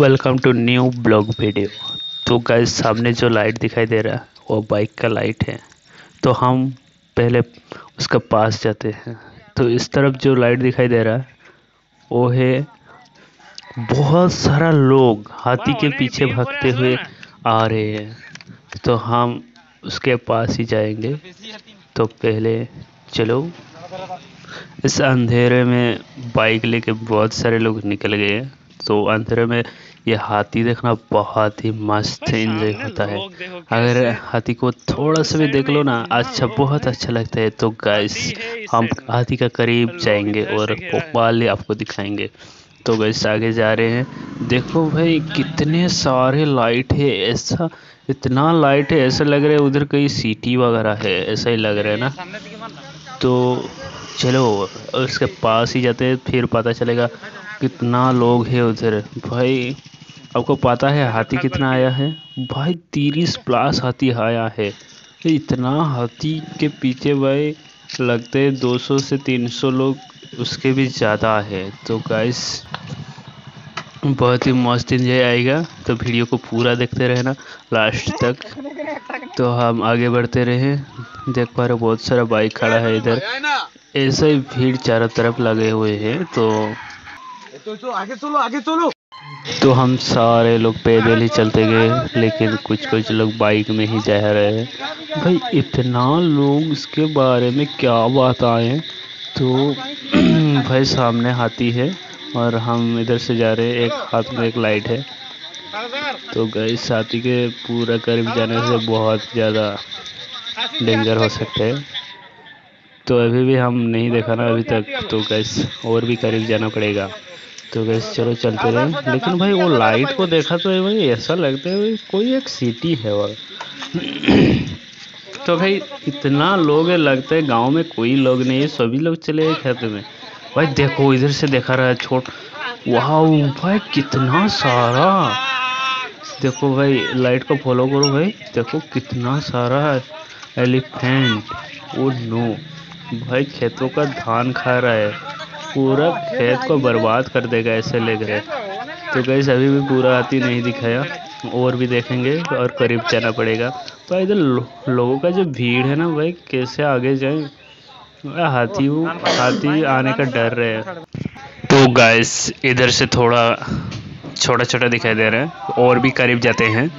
Welcome to new blog video. तो guys सामने जो लाइट दिखाई दे रहा है वो बाइक का लाइट है, तो हम पहले उसका पास जाते हैं। तो इस तरफ जो लाइट दिखाई दे रहा है वो है बहुत सारा लोग हाथी के पीछे भागते हुए आ रहे हैं, तो हम उसके पास ही जाएंगे। तो पहले चलो, इस अंधेरे में बाइक लेके बहुत सारे लोग निकल गए हैं, तो अंधेरे में ये हाथी देखना बहुत ही मस्त एंजॉय होता है। अगर हाथी को थोड़ा सा भी देख लो ना, अच्छा बहुत अच्छा लगता है। तो गाइस हम हाथी का करीब जाएंगे और भोपाल आपको दिखाएंगे। तो गाइस आगे जा रहे हैं। देखो भाई कितने सारे लाइट है, ऐसा इतना लाइट है, ऐसा लग रहा है उधर कहीं सिटी वगैरह है, ऐसा ही लग रहा है ना। तो चलो उसके पास ही जाते हैं, फिर पता चलेगा कितना लोग है उधर। भाई आपको पता है हाथी कितना आया है? भाई 30+ हाथी आया है। इतना हाथी के पीछे भाई लगते हैं 200 से 300 लोग, उसके भी ज़्यादा है। तो गाइस बहुत ही मस्त एंजॉय आएगा, तो वीडियो को पूरा देखते रहना लास्ट तक। तो हम आगे बढ़ते रहे। देख पा रहे हो बहुत सारा बाइक खड़ा है इधर, ऐसे ही भीड़ चारों तरफ लगे हुए हैं। तो आगे चलो। तो हम सारे लोग पैदल ही चलते गए, लेकिन कुछ लोग बाइक में ही जा रहे हैं। भाई इतना लोग, उसके बारे में क्या बात आए। तो भाई सामने हाथी है और हम इधर से जा रहे हैं, एक हाथ में एक लाइट है। तो गाइस हाथी के पूरा करीब जाने से बहुत ज़्यादा डेंजर हो सकता है, तो अभी भी हम नहीं देखा ना अभी तक। तो गाइस और भी करीब जाना पड़ेगा। तो गाइस चलो चलते रहे। लेकिन भाई वो लाइट को देखा तो भाई ऐसा लगता है कोई एक सिटी है। और तो भाई इतना लोग है, लगता है गाँव में कोई लोग नहीं है, सभी लोग चले गए खेत में। भाई देखो इधर से देखा रहा है छोट, वाह भाई कितना सारा। देखो भाई लाइट को फॉलो करो, भाई देखो कितना सारा एलिफेंट। ओ नो भाई खेतों का धान खा रहा है, पूरा खेत को बर्बाद कर देगा ऐसे लग रहा है। तो गाइस अभी भी पूरा हाथी नहीं दिखाया, और भी देखेंगे और करीब जाना पड़ेगा। तो इधर लोगों का जो भीड़ है ना भाई, कैसे आगे जाएं, हाथी आने का डर रहा है। तो गाइस इधर से थोड़ा छोटा दिखाई दे रहा है, और भी करीब जाते हैं।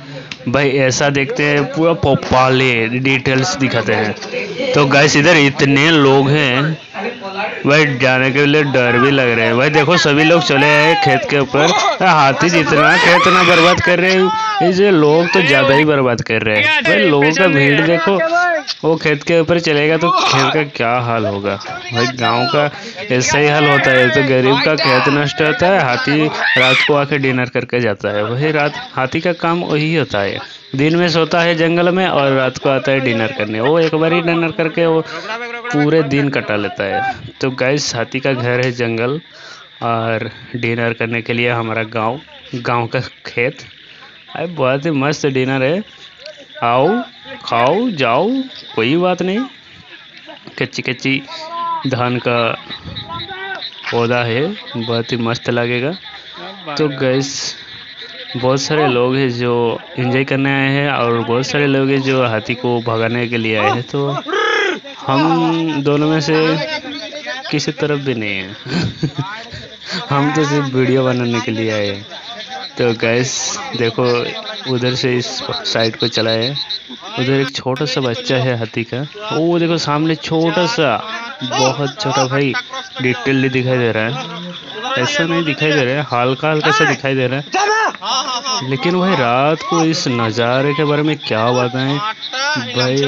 भाई ऐसा देखते हैं पूरा भोपाल डिटेल्स दिखाते हैं। तो गाइस इधर इतने लोग हैं भाई, जाने के लिए डर भी लग रहा है। भाई देखो सभी लोग चले आए खेत के ऊपर, हाथी जितना खेत ना बर्बाद कर रहे हैं, ये लोग तो ज़्यादा ही बर्बाद कर रहे हैं। भाई लोगों का भीड़ देखो, वो खेत के ऊपर चलेगा तो खेत का क्या हाल होगा। भाई गांव का ऐसा ही हाल होता है। तो गरीब का खेत नष्ट होता है, हाथी रात को आके डिनर करके जाता है। वही रात हाथी का काम वही होता है, दिन में सोता है जंगल में और रात को आता है डिनर करने। वो एक बार ही डिनर करके वो पूरे दिन कटा लेता है। तो गाइस हाथी का घर है जंगल, और डिनर करने के लिए हमारा गाँव का खेत। अरे बहुत ही मस्त डिनर है, आओ खाओ जाओ, कोई बात नहीं। कच्ची धान का पौधा है, बहुत ही मस्त लगेगा। तो गाइस बहुत सारे लोग हैं जो एंजॉय करने आए हैं, और बहुत सारे लोग हैं जो हाथी को भगाने के लिए आए हैं। तो हम दोनों में से किसी तरफ भी नहीं है। हम तो सिर्फ वीडियो बनाने के लिए आए हैं। तो गाइस देखो उधर से इस साइड को चला है, उधर एक छोटा सा बच्चा है हाथी का। वो देखो सामने छोटा सा, बहुत छोटा भाई, डिटेल दिखाई दे रहा है, ऐसा नहीं दिखाई दे रहा है, हल्का सा दिखाई दे रहा है। लेकिन भाई रात को इस नज़ारे के बारे में क्या बताएं। भाई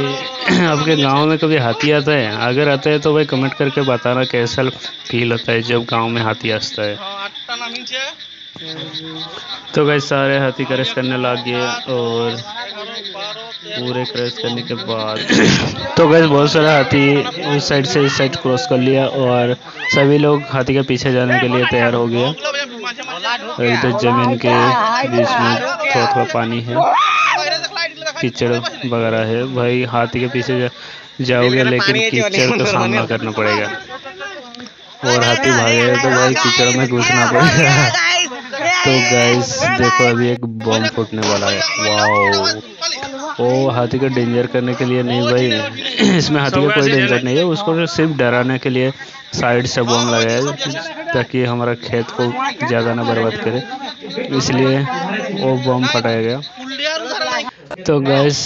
आपके गांव में कभी हाथी आता है? अगर आता है तो भाई कमेंट करके बताना कैसा फील होता है जब गाँव में हाथी आता है। तो गाइस सारे हाथी क्रश करने लग गए, और पूरे क्रश करने के बाद तो गाइस बहुत सारे हाथी उस साइड से इस साइड क्रॉस कर लिया, और सभी लोग हाथी के पीछे जाने के लिए तैयार हो गया। और इधर जमीन के बीच में थोड़ा पानी है, कीचड़ वगैरह है। भाई हाथी के पीछे जाओगे लेकिन कीचड़ का सामना करना पड़ेगा, और हाथी भागेगा तो भाई कीचड़ में घुसना पड़ेगा। तो गाइस देखो अभी एक बम फूटने वाला है। वाओ, ओ हाथी का डेंजर करने के लिए नहीं भाई, इसमें हाथी का कोई डेंजर नहीं है, उसको सिर्फ डराने के लिए साइड से बम लगाया ताकि हमारा खेत को ज़्यादा ना बर्बाद करे, इसलिए वो बम फटाया गया। तो गाइस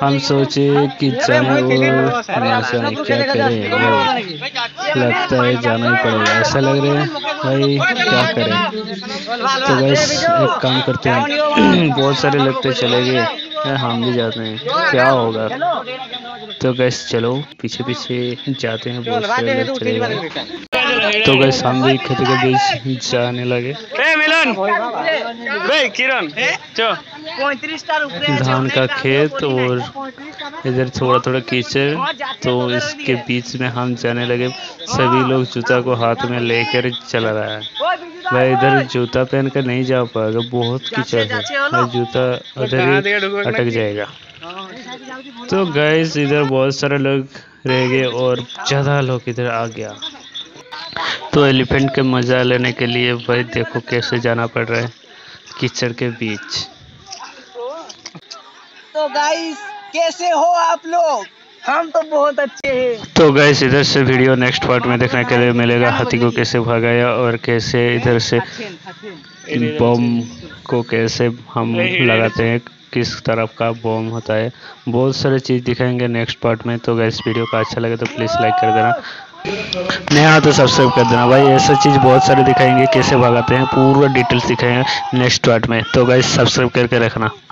हम सोचे कि जाने वो नशा क्या करें, लगता है जाना ही पड़ेगा, ऐसा लग रहा है भाई क्या करें। तो गाइस एक काम करते हैं, बहुत सारे लगते चले गए, हम भी जाते हैं क्या होगा। तो गाइस चलो पीछे पीछे जाते हैं, बहुत सारे लोग चले गए। तो गाइस हम भी खेतों के बीच जाने लगे। धान का खेत और इधर थोड़ा थोड़ा कीचड़, तो इसके बीच में हम जाने लगे। सभी लोग जूता को हाथ में लेकर चला रहा है भाई, इधर जूता पहन कर नहीं जा पाएगा, बहुत कीचड़ है, जूता उधर ही अटक जाएगा। तो गाइस इधर बहुत सारे लोग रह गए और ज़्यादा लोग इधर आ गया। तो एलिफेंट के मज़ा लेने के लिए भाई देखो कैसे जाना पड़ रहा है कीचड़ के बीच। तो गाइस कैसे हो आप लोग, हम तो बहुत अच्छे हैं। तो गाइस इधर से वीडियो नेक्स्ट पार्ट में देखने के लिए मिलेगा, हाथी को कैसे भगाया और कैसे इधर से बम को कैसे हम लगाते हैं, किस तरफ का बम होता है, बहुत सारे चीज़ दिखाएंगे नेक्स्ट पार्ट में। तो गाइस वीडियो का अच्छा लगे तो प्लीज़ लाइक कर देना, नया तो सब्सक्राइब कर देना भाई, ऐसा चीज़ बहुत सारे दिखाएंगे, कैसे भगाते हैं पूरा डिटेल्स दिखाएंगे नेक्स्ट पार्ट में। तो गाइस सब्सक्राइब करके रखना।